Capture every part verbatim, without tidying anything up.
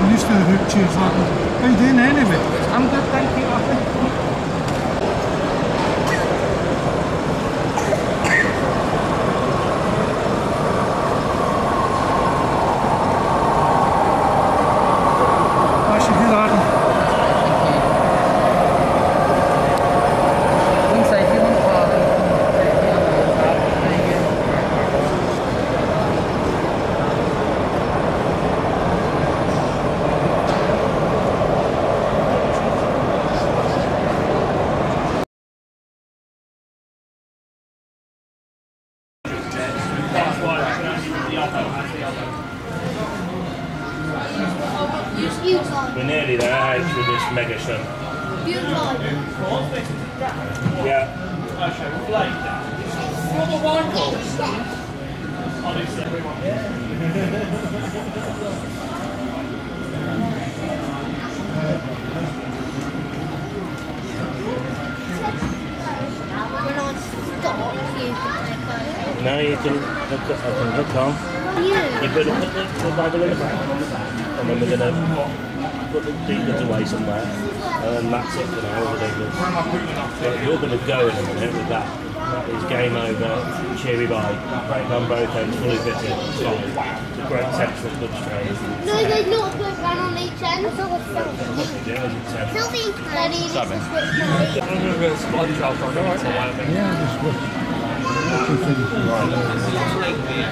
Minister Hübsche sagen, hey, den nehmen wir. I'm good, thank you. We're nearly there, hey, with this mega shun. Yeah. Now you can hook up, I can hook on. You could hook the, the Bible in the back. And then we're gonna put the deacons away somewhere, and that's it for now. You're going to go in a minute with that. That is game over, cheery bye. Break on both ends, fully fitted, solid. It's a great central good trade. No, there's not a good one on each end. It's all selfie. Yeah,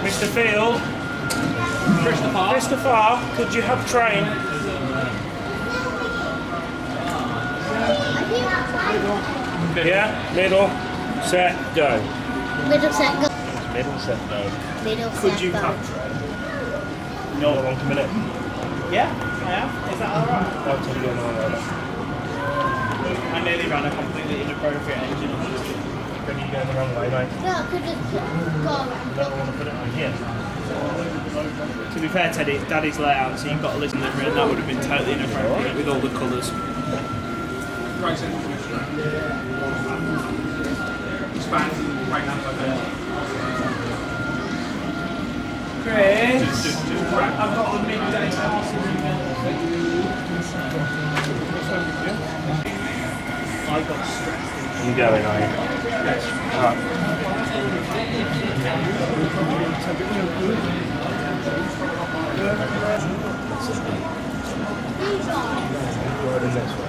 Mister Field, Mister Farr, could you have train? Middle. Yeah, middle, set, go. Middle, set, go. Middle, set, go. Middle, set, go. Could you have train? No, one minute. Yeah, I have. Is that alright? I'll tell you on I nearly ran a completely inappropriate engine. Could you go the wrong way, mate? No, I could just go around. Don't want to put it on here. To be fair, Teddy, it's Daddy's layout, so you've got to listen to it, and that would have been totally inappropriate with all the colours. Right side of the future. Expands to the right hand side there. Chris! Just, just, just right. I've got the big data. I got stressed. You going, are you? Yes. Alright. Right in this way.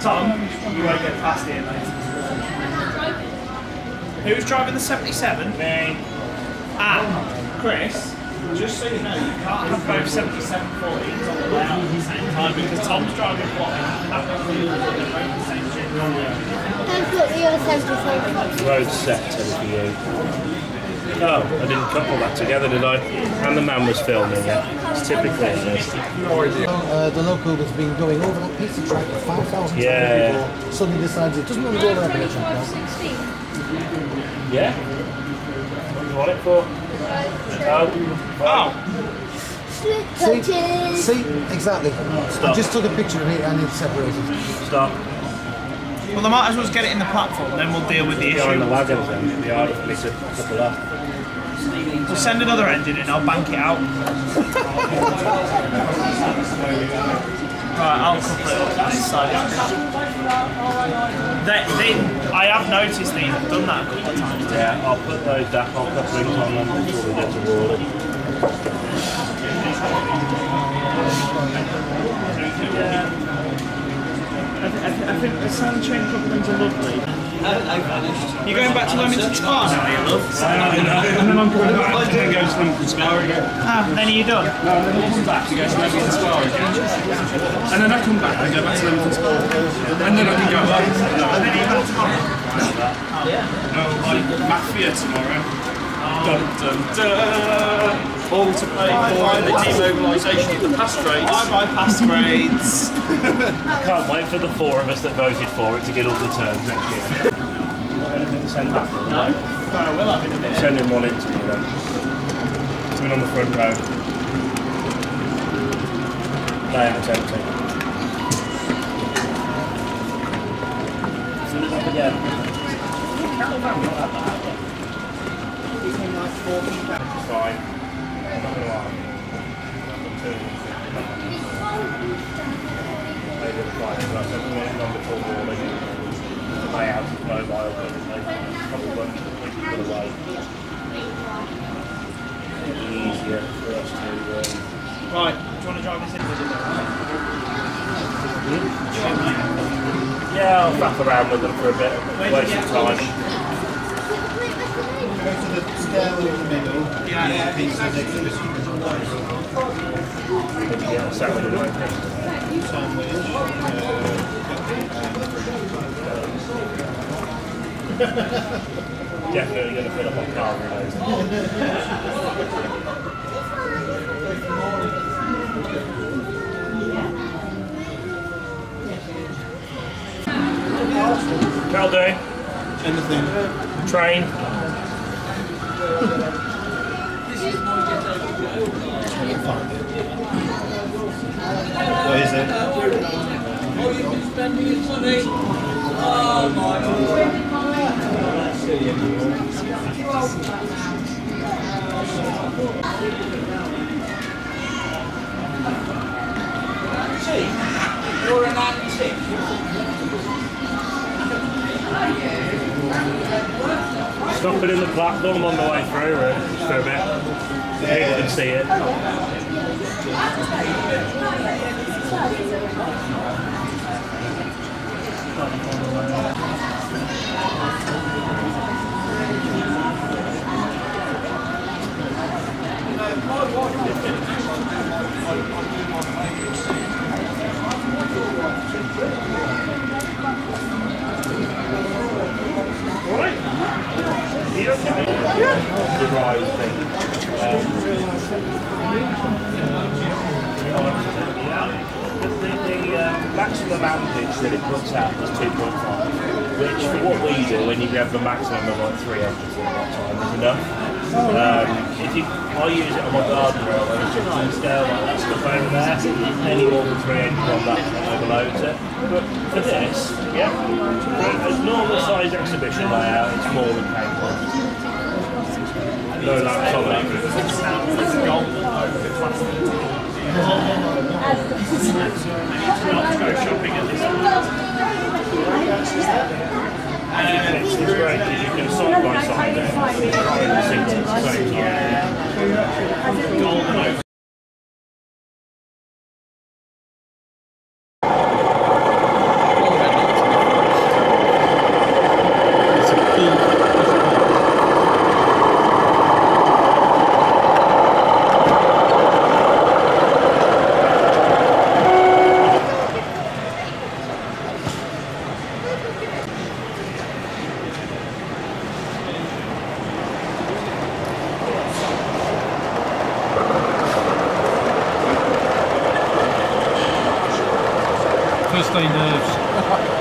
Tom, you won't get past here, mate. Who's driving the seventy-seven? Me. And Chris, just so you know, you can't have both seventy-seven forties on the layout at the same time because Tom's driving one and they're both the same shit. I've got the other seventy-seven. Road set for you. Oh, I didn't couple that together, did I? And the man was filming it. It's typically this. Uh, the local that's been going over that pizza track for five thousand yeah. times before suddenly decides it doesn't want to go over that pizza track. Yeah? What do you want it for? Oh. Oh. See? See? Exactly. Stop. I just took a picture of it and it's separated. Stop. Well, they might as well just get it in the platform, then we'll deal with the issue. On the wagon, then. We'll send another engine in, I'll bank it out. Right, I'll couple it up this side. They, they, I have noticed they've done that a couple of times. Yeah, I'll put those down, I'll put things on them until we get to order. Yeah. I, th I, th I think the sound chain couplings are lovely. I vanished. You're going back to Leamington Spa now, you love? No, no. And then I'm going back to go to Leamington Spa again. Ah, then are you done? No, and then I come back to go to Leamington Spa again. And then I come back, I go back to Leamington Spa. And then I can go back. And then you're back tomorrow. No, like Mafia tomorrow. Dun dun dun! All to play for the demobilisation of the pass grades. Bye bye pass grades. Can't wait for the four of us that voted for it to get all the terms next year. Anything to send back? No. No, I will have in a minute. Send him one in to me then. to it on the front row. Layout's empty. As soon as I can get it. Easier for us to. Um... Right, do you want to drive this in? Hmm? Yeah, I'll wrap around with them for a bit. Waste some time. Go to the stairway in the middle. Yeah, yeah. Yeah, Saturday night. Sandwich. Definitely going to put up on car relays. That'll do. Anything. Train. What is it? Oh, you've been spending your money. Oh, my God. You're an antique. Stopping in the platform on the way through it for a bit. People can see it. The average that it puts out is two point five, which for what we do, when you grab the maximum of like three engines at that time, is enough. Um, if you, I use it on my garden rail, and it's just on stairwell, that stuff over there, any more than three engines on that overloads it. But for this, yeah, for a normal size exhibition layout, it's more than capable. No lamps on it. It's gold over plastic. It's not to go shopping at this point. It's great because you can side by side there at the same time. Golden over. Thursday nerves. Thank you.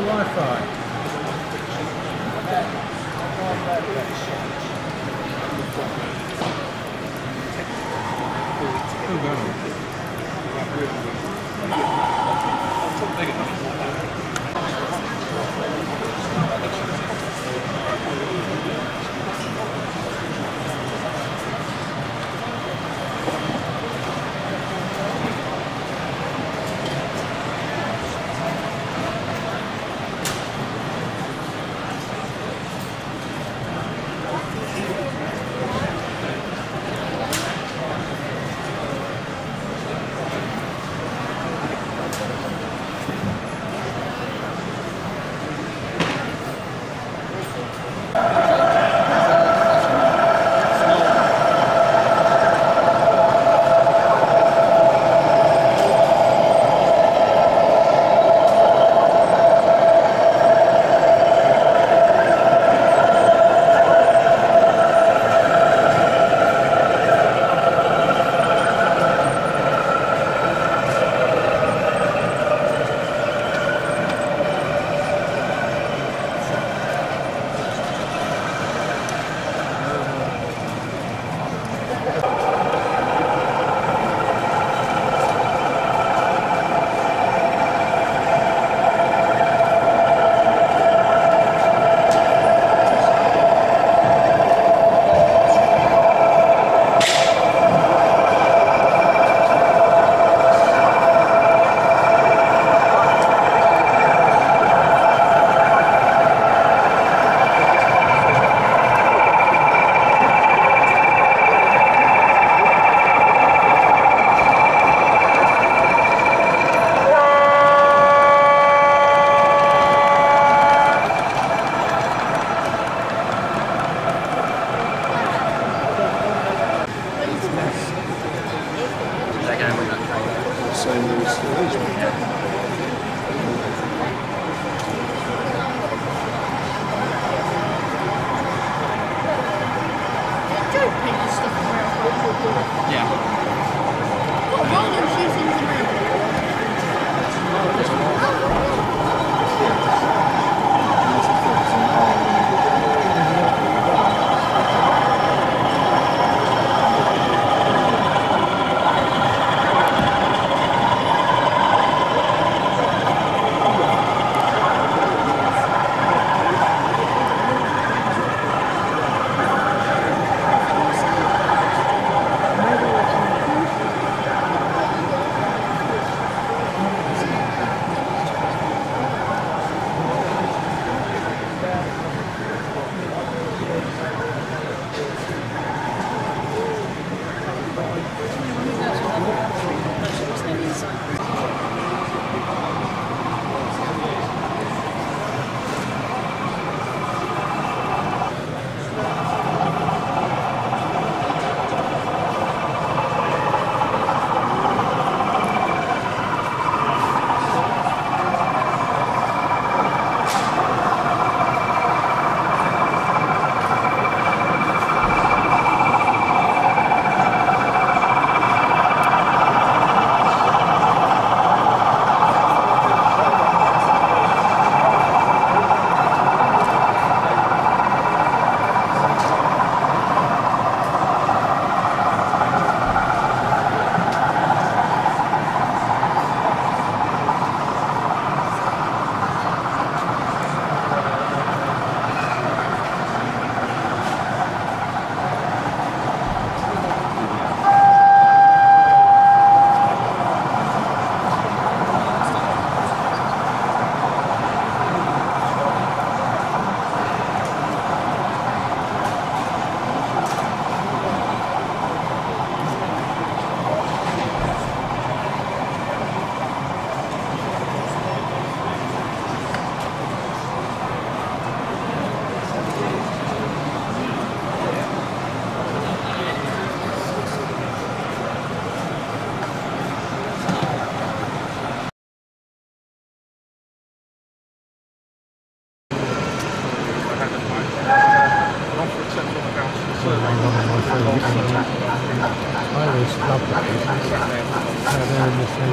the Wi-Fi. Oh, wow.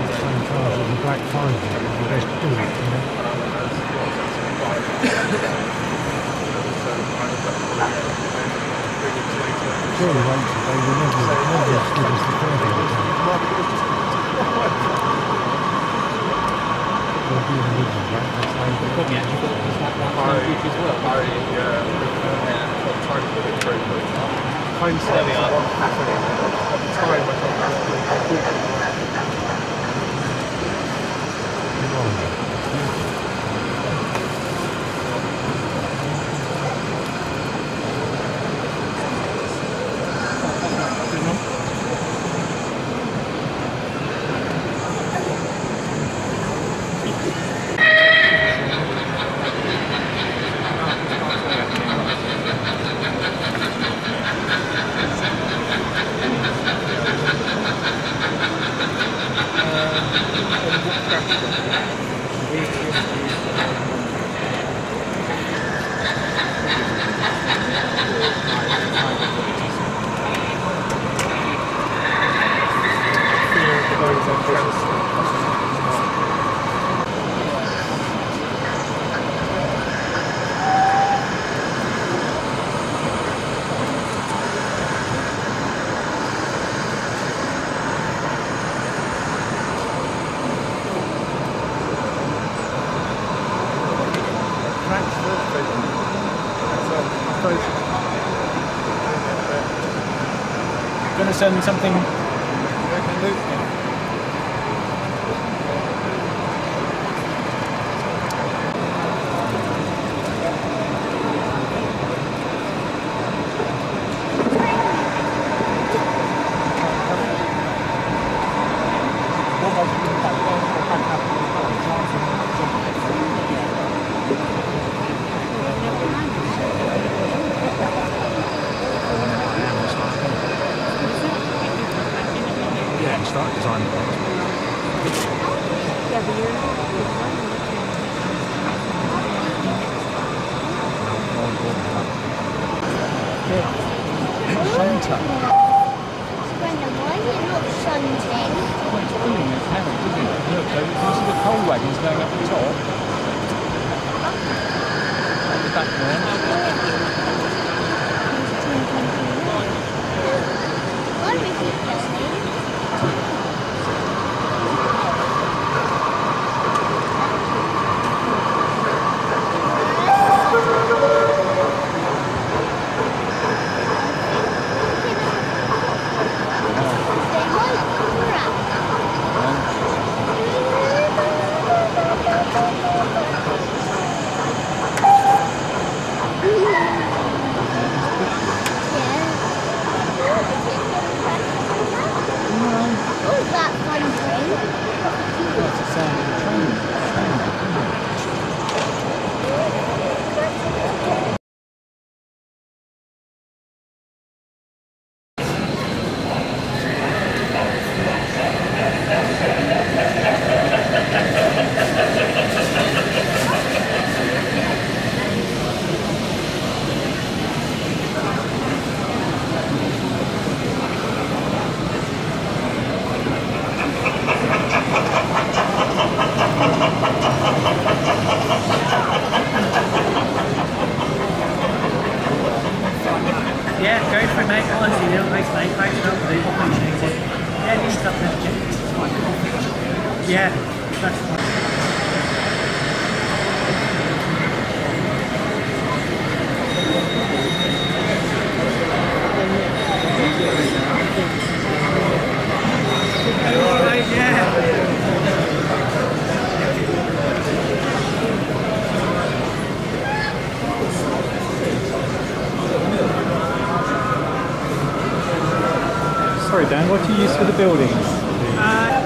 same cars as the Black Five, it would be best to do it, you know. Surely once a day, we'll never, never give us the Friday attack. There'll be an original Black Five. You've probably actually got this Black Five as well. Barry, yeah, I'm trying to put it through, but hindsight is what's happening at the time when I'm actually going to send me something. Dan, what do you use for the buildings? Uh,